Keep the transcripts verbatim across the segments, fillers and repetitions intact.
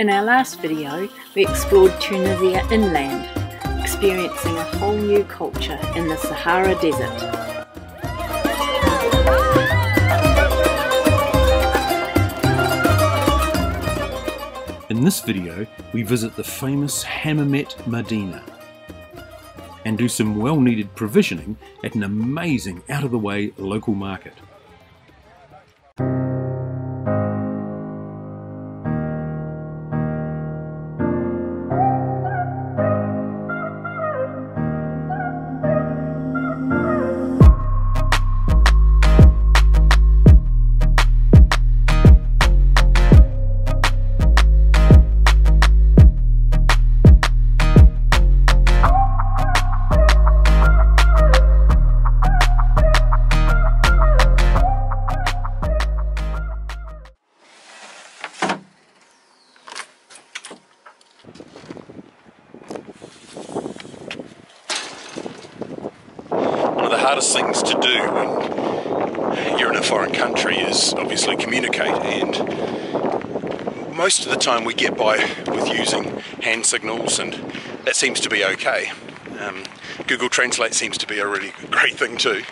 In our last video, we explored Tunisia inland, experiencing a whole new culture in the Sahara Desert. In this video, we visit the famous Hammamet Medina and do some well-needed provisioning at an amazing out-of-the-way local market. Hardest things to do when you're in a foreign country is obviously communicate, and most of the time we get by with using hand signals, and that seems to be okay. Um, Google Translate seems to be a really great thing too,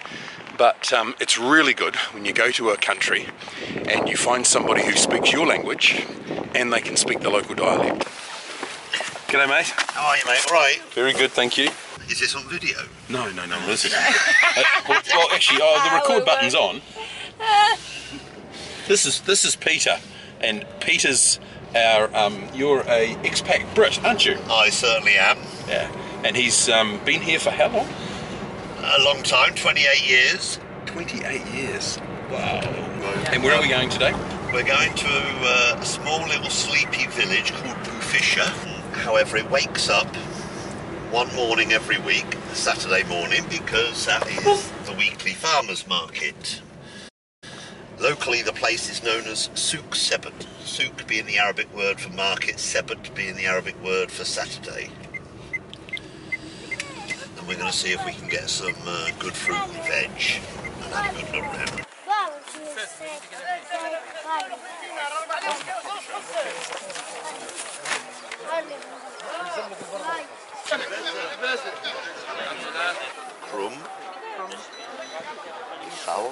but um, it's really good when you go to a country and you find somebody who speaks your language and they can speak the local dialect. G'day mate. How are you mate? Alright. Very good, thank you. Is this on video? No, no, no, this isn't. uh, well, well, actually, oh, the record button's on. This is this is Peter, and Peter's our. Um, you're a expat Brit, aren't you? I certainly am. Yeah, and he's um, been here for how long? A long time, twenty-eight years. twenty-eight years. Wow. And where are we going today? We're going to uh, a small little sleepy village called Bouficha. However, it wakes up one morning every week, Saturday morning, because that is the weekly farmers market. Locally the place is known as Souk Sebat, Souk being the Arabic word for market, Sebat being the Arabic word for Saturday. And we're going to see if we can get some uh, good fruit and veg and have a good look around. Rum, sour,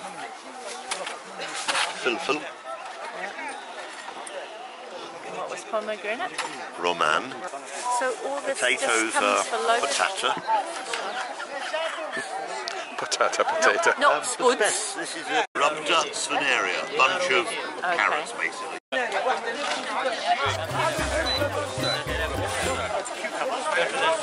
filfil, what was pomegranate? Roman. So all this potatoes are patata. Patata, potato. No, not spuds. This, this is a rubda svaneria, bunch of okay. Carrots basically.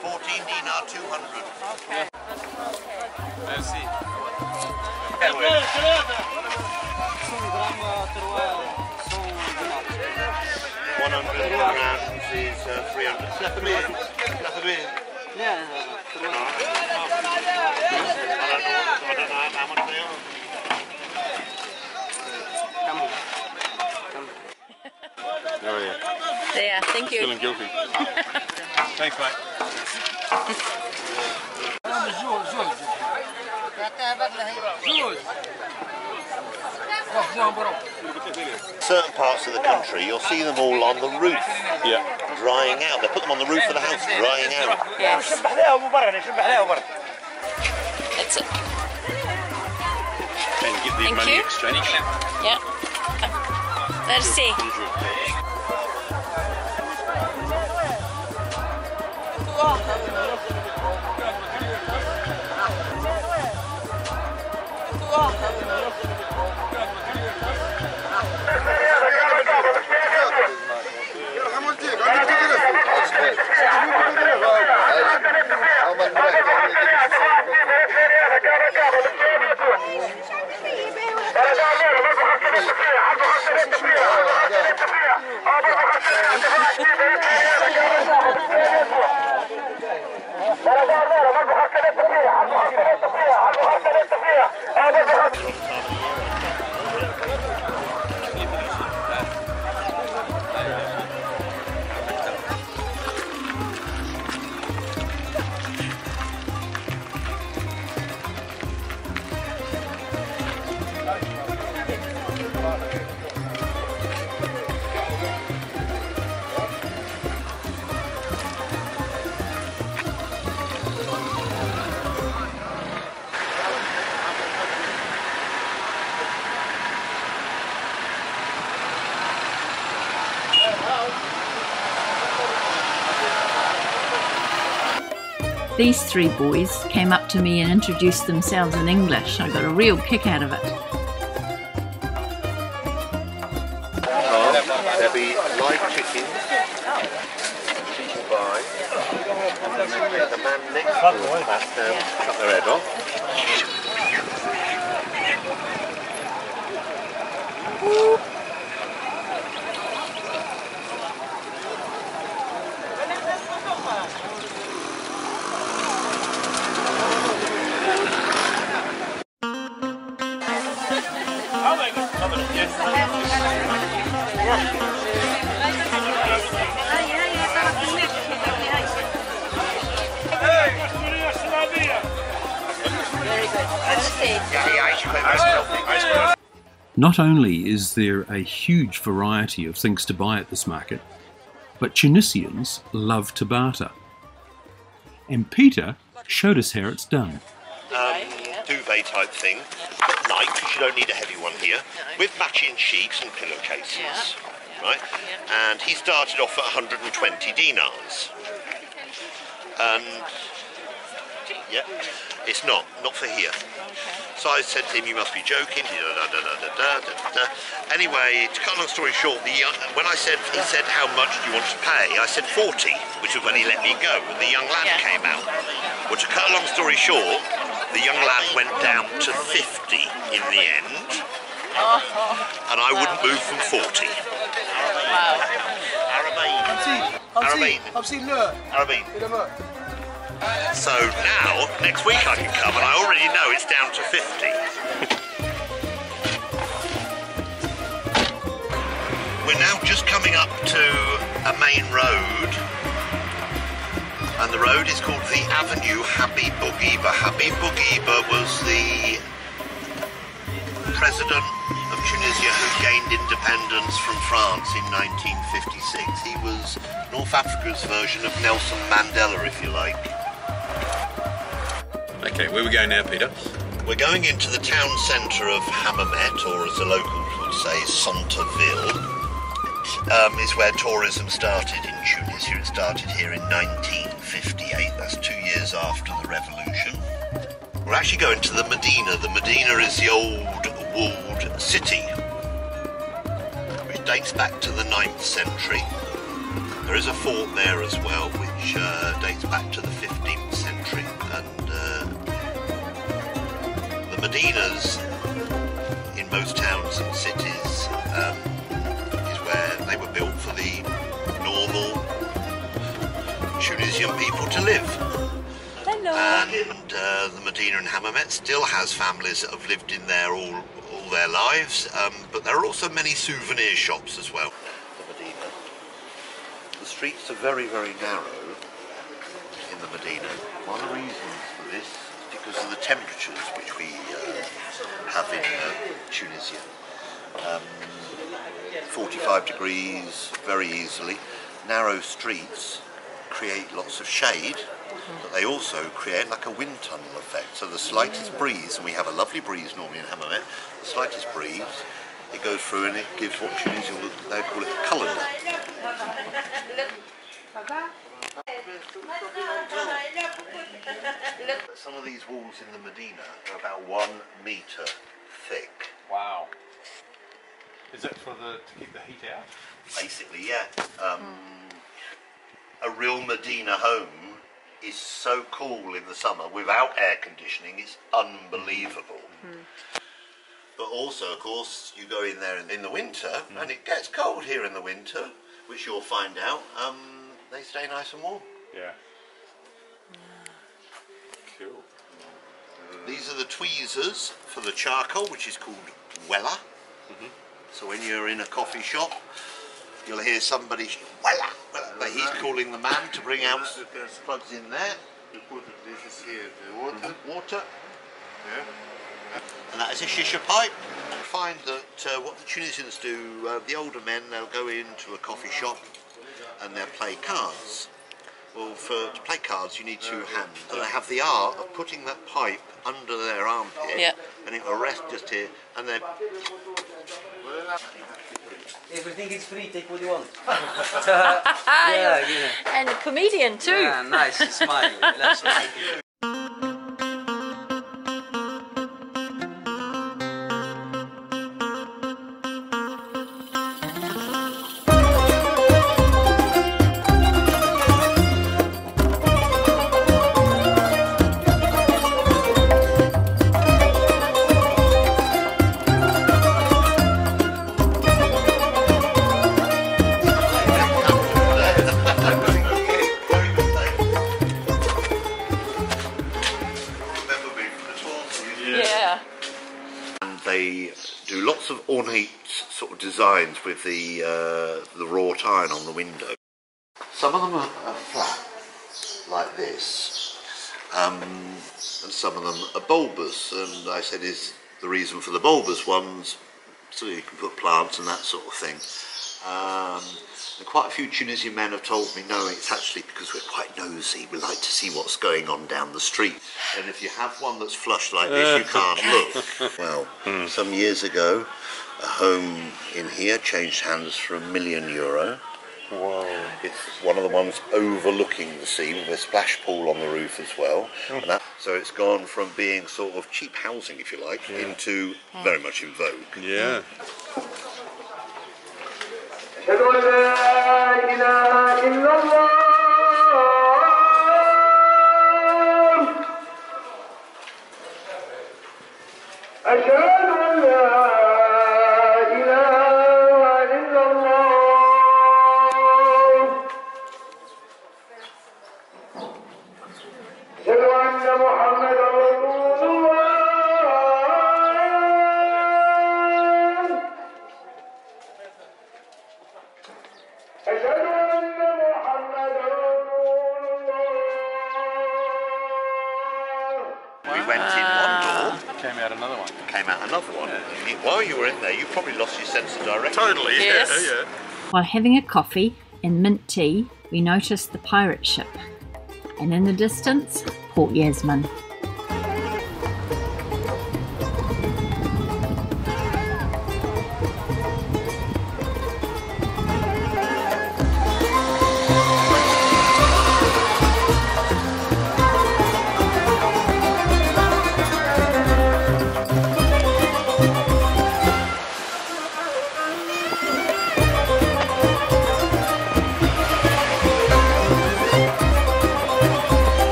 Fourteen dinar, two hundred. Okay. Merci. Yeah, thank you. Feeling guilty. Thanks, mate. Certain parts of the country, you'll see them all on the roof, yeah, drying out. They put them on the roof of the house, drying out. Yes. That's it. And get the Thank money you. exchange. Yeah. Let's see. These three boys came up to me and introduced themselves in English. I got a real kick out of it. Hello. There'll be live chicken by the man next to us. That's them. Cut their head off. Not only is there a huge variety of things to buy at this market, but Tunisians love to barter. And Peter showed us how it's done. Um, duvet type thing, at night, because you don't need a heavy one here, with matching sheets and pillowcases, right? And he started off at one hundred twenty dinars. And, yeah, it's not, not for here. So I said to him, you must be joking, da, da, da, da, da, da, da. Anyway, to cut a long story short, the young, when I said, he said, how much do you want to pay? I said forty, which is when he let me go, and the young lad yeah. came out. Well, to cut a long story short, the young lad went down to fifty in the end, and I wouldn't move from forty. Wow. Arabine. Arabine. Arabine. So now, next week I can come and I already know it's down to fifty. We're now just coming up to a main road, and the road is called the Avenue Habib Bourguiba. Habib Bourguiba was the president of Tunisia who gained independence from France in nineteen fifty-six. He was North Africa's version of Nelson Mandela, if you like. Okay, where are we going now, Peter? We're going into the town centre of Hammamet, or as the locals would say, Santaville. Um, is where tourism started in Tunisia. It started here in nineteen fifty-eight, that's two years after the revolution. We're actually going to the Medina. The Medina is the old walled city, which dates back to the ninth century. There is a fort there as well, which uh, dates back to the fifteenth century. And uh, the Medinas in most towns and cities um, is where they were built for the normal Tunisian people to live. Hello. And uh, the Medina in Hammamet still has families that have lived in there all, all their lives, um, but there are also many souvenir shops as well. The Medina. The streets are very, very narrow in the Medina. One of the reasons for this is because of the temperatures which we uh, have in uh, Tunisia. Um, forty-five degrees very easily. Narrow streets create lots of shade, but they also create like a wind tunnel effect. So the slightest breeze, and we have a lovely breeze normally in Hammamet, the slightest breeze, it goes through and it gives what Tunisia would, they call it a colander. Some of these walls in the Medina are about one metre thick. Wow. Is that for the, to keep the heat out? Basically, yeah. Um, mm. A real Medina home is so cool in the summer without air conditioning, it's unbelievable. Mm. But also, of course, you go in there in the winter, mm. and it gets cold here in the winter, which you'll find out. Um, They stay nice and warm. Yeah. Cool. These are the tweezers for the charcoal, which is called wella. Mm-hmm. So when you're in a coffee shop, you'll hear somebody wella, wella. But he's calling the man to bring out plugs in there. You put this here, the water. Mm-hmm. Water. Yeah. And that is a shisha pipe. You find that uh, what the Tunisians do, uh, the older men, they'll go into a coffee shop and they'll play cards. Well, for, to play cards you need two hands. And they have the art of putting that pipe under their armpit, yeah. and it will rest just here, and they're... Everything is free, take what you want. Yeah, yeah. And a comedian too. Yeah, nice, smile. Let's smile. They do lots of ornate sort of designs with the uh, the wrought iron on the window. Some of them are, are flat, like this, um, and some of them are bulbous. And I said, is the reason for the bulbous ones, so you can put plants and that sort of thing. Um, and quite a few Tunisian men have told me, no, it's actually because we're quite nosy. We like to see what's going on down the street. And if you have one that's flush like this, you can't look. Well, mm. some years ago, a home in here changed hands for a million euro. Wow. It's one of the ones overlooking the sea with a splash pool on the roof as well. Mm. And that, so it's gone from being sort of cheap housing, if you like, yeah. into mm. very much in vogue. Yeah. Mm. While having a coffee and mint tea, we noticed the pirate ship, and in the distance, Port Yasmin.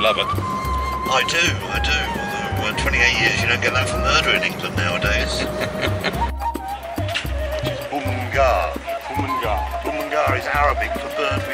Love it. I do, I do. Although uh, twenty-eight years, you don't get that for murder in England nowadays. Bumungar. Bumungar. Bumungar is Arabic for burnt.